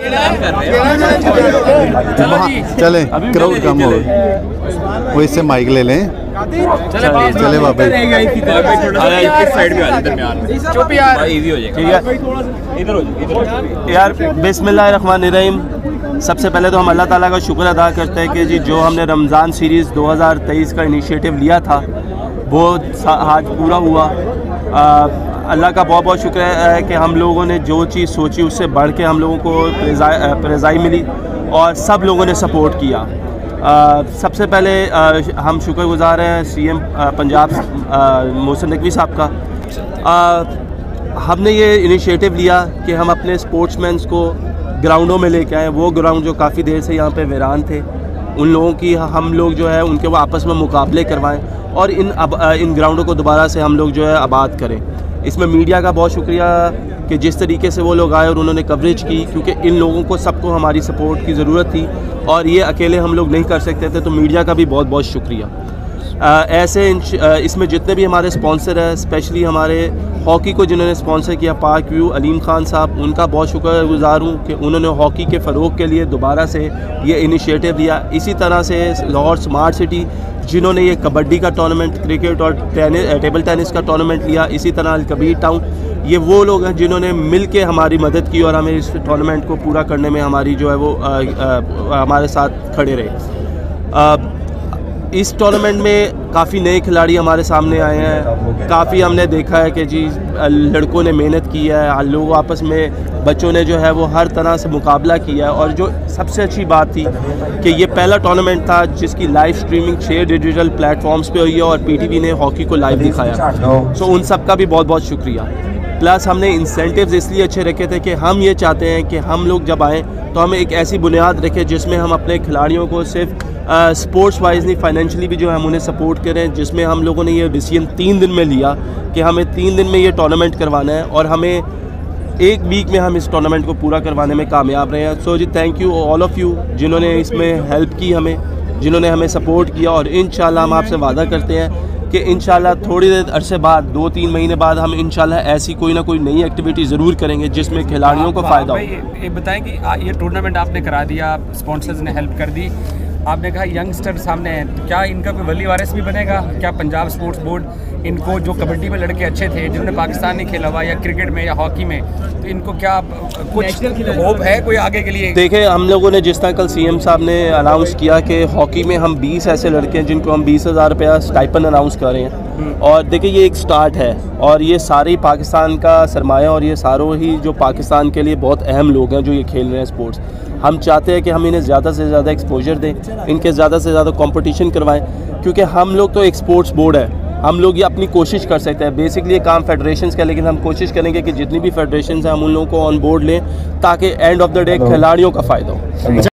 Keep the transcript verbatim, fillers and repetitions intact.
चले क्राउड कम हो वही से माइक ले लें। चले वापस यार। बिस्मिल्लाहिर्रहमानिर्रहीम। सबसे पहले तो हम अल्लाह ताला का शुक्र अदा करते हैं कि जी जो हमने रमज़ान सीरीज़ दो हज़ार तेईस का इनिशिएटिव लिया था वो आज पूरा हुआ। अल्लाह का बहुत बहुत शुक्र है कि हम लोगों ने जो चीज़ सोची उससे बढ़ के हम लोगों को प्रेज़ाई मिली और सब लोगों ने सपोर्ट किया। आ, सबसे पहले आ, हम शुक्रगुज़ार हैं सीएम पंजाब मोहसिन नकवी साहब का। आ, हमने ये इनिशिएटिव लिया कि हम अपने स्पोर्ट्समैन्स को ग्राउंडों में लेके आए। वो ग्राउंड जो काफ़ी देर से यहाँ पे वीरान थे उन लोगों की हम लोग जो है उनके वो आपस में मुकाबले करवाएँ और इन अब, इन ग्राउंडों को दोबारा से हम लोग जो है आबाद करें। इसमें मीडिया का बहुत शुक्रिया कि जिस तरीके से वो लोग आए और उन्होंने कवरेज की, क्योंकि इन लोगों को सबको हमारी सपोर्ट की ज़रूरत थी और ये अकेले हम लोग नहीं कर सकते थे, तो मीडिया का भी बहुत बहुत शुक्रिया। आ, ऐसे आ, इसमें जितने भी हमारे स्पॉन्सर हैं, स्पेशली हमारे हॉकी को जिन्होंने स्पॉन्सर किया, पार्क व्यू अलीम खान साहब, उनका बहुत शुक्रगुज़ार हूँ कि उन्होंने हॉकी के फ़रोग के लिए दोबारा से ये इनिशिएटिव दिया। इसी तरह से लाहौर स्मार्ट सिटी जिन्होंने ये कबड्डी का टूर्नामेंट, क्रिकेट और टेनिस, टेबल टेनिस का टूर्नामेंट लिया। इसी तरह कबीर टाउन, ये वो लोग हैं जिन्होंने मिल के हमारी मदद की और हमें इस टूर्नामेंट को पूरा करने में हमारी जो है वो आ, आ, हमारे साथ खड़े रहे। आ, इस टूर्नामेंट में काफ़ी नए खिलाड़ी हमारे सामने आए हैं। काफ़ी हमने देखा है कि जी लड़कों ने मेहनत की है, लोग आपस में बच्चों ने जो है वो हर तरह से मुकाबला किया है। और जो सबसे अच्छी बात थी कि ये पहला टूर्नामेंट था जिसकी लाइव स्ट्रीमिंग छः डिजिटल प्लेटफॉर्म्स पे हुई है और पीटीवी ने हॉकी को लाइव दिखाया, सो उन सब का भी बहुत बहुत शुक्रिया। प्लस हमने इंसेंटिव्स इसलिए अच्छे रखे थे कि हम ये चाहते हैं कि हम लोग जब आएँ तो हम एक ऐसी बुनियाद रखें जिसमें हम अपने खिलाड़ियों को सिर्फ स्पोर्ट्स वाइज नहीं, फाइनेंशियली भी जो है हम उन्हें सपोर्ट करें। जिसमें हम लोगों ने ये डिसीजन तीन दिन में लिया कि हमें तीन दिन में ये टूर्नामेंट करवाना है और हमें एक वीक में हम इस टूर्नामेंट को पूरा करवाने में कामयाब रहे हैं। सो जी thank you all of you जिन्होंने इसमें हेल्प की, हमें जिन्होंने हमें सपोर्ट किया। और इंशाल्लाह हम आपसे वादा करते हैं कि इंशाल्लाह थोड़ी देर अरसे बाद, दो तीन महीने बाद, हम इंशाल्लाह ऐसी कोई ना कोई नई एक्टिविटी ज़रूर करेंगे जिसमें खिलाड़ियों को फ़ायदा हो। ये बताएं कि ये टूर्नामेंट आपने करा दिया, स्पॉन्सर्स ने हेल्प कर दी, आपने कहा यंगस्टर सामने हैं, तो क्या इनका कोई वली वारिस भी बनेगा? क्या पंजाब स्पोर्ट्स बोर्ड इनको, जो कबड्डी में लड़के अच्छे थे जिन्होंने पाकिस्तान में खेला हुआ या क्रिकेट में या हॉकी में, तो इनको क्या कुछ होप है कोई आगे के लिए? देखें, हम लोगों ने जिस तरह कल सीएम साहब ने अनाउंस किया कि हॉकी में हम बीस ऐसे लड़के हैं जिनको हम बीस हज़ार रुपया स्टाइपेंड अनाउंस कर रहे हैं। और देखिए ये एक स्टार्ट है और ये सारे पाकिस्तान का सरमाया और ये सारों ही जो पाकिस्तान के लिए बहुत अहम लोग हैं जो ये खेल रहे हैं स्पोर्ट्स। हम चाहते हैं कि हम इन्हें ज़्यादा से ज़्यादा एक्सपोजर दें, इनके ज़्यादा से ज़्यादा कंपटीशन करवाएं, क्योंकि हम लोग तो एक स्पोर्ट्स बोर्ड है, हम लोग ये अपनी कोशिश कर सकते हैं। बेसिकली काम फेडरेशन का, लेकिन हम कोशिश करेंगे कि जितनी भी फेडरेशन हैं हम उन लोगों को ऑन बोर्ड लें ताकि एंड ऑफ द डे खिलाड़ियों का फ़ायदा हो।